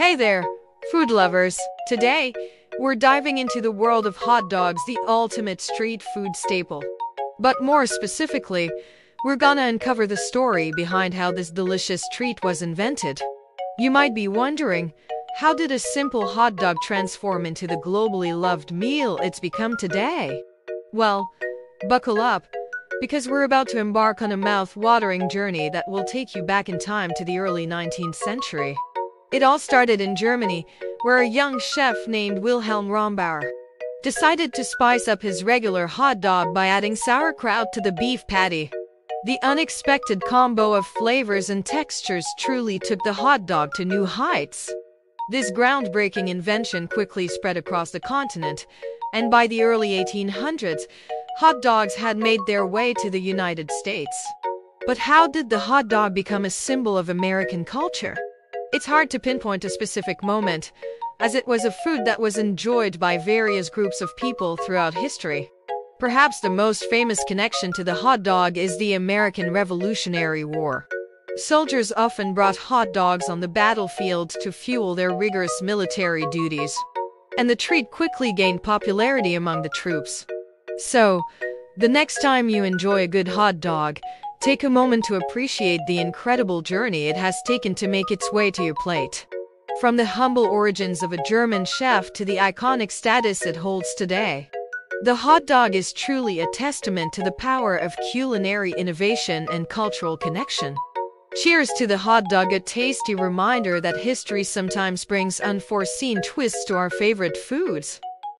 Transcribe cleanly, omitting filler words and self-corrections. Hey there, food lovers! Today, we're diving into the world of hot dogs, the ultimate street food staple. But more specifically, we're gonna uncover the story behind how this delicious treat was invented. You might be wondering, how did a simple hot dog transform into the globally loved meal it's become today? Well, buckle up, because we're about to embark on a mouth-watering journey that will take you back in time to the early 19th century. It all started in Germany, where a young chef named Wilhelm Rombauer decided to spice up his regular hot dog by adding sauerkraut to the beef patty. The unexpected combo of flavors and textures truly took the hot dog to new heights. This groundbreaking invention quickly spread across the continent, and by the early 1800s, hot dogs had made their way to the United States. But how did the hot dog become a symbol of American culture? It's hard to pinpoint a specific moment, as it was a food that was enjoyed by various groups of people throughout history. Perhaps the most famous connection to the hot dog is the American Revolutionary War. Soldiers often brought hot dogs on the battlefield to fuel their rigorous military duties, and the treat quickly gained popularity among the troops. So, the next time you enjoy a good hot dog, take a moment to appreciate the incredible journey it has taken to make its way to your plate. From the humble origins of a German chef to the iconic status it holds today, the hot dog is truly a testament to the power of culinary innovation and cultural connection. Cheers to the hot dog, a tasty reminder that history sometimes brings unforeseen twists to our favorite foods.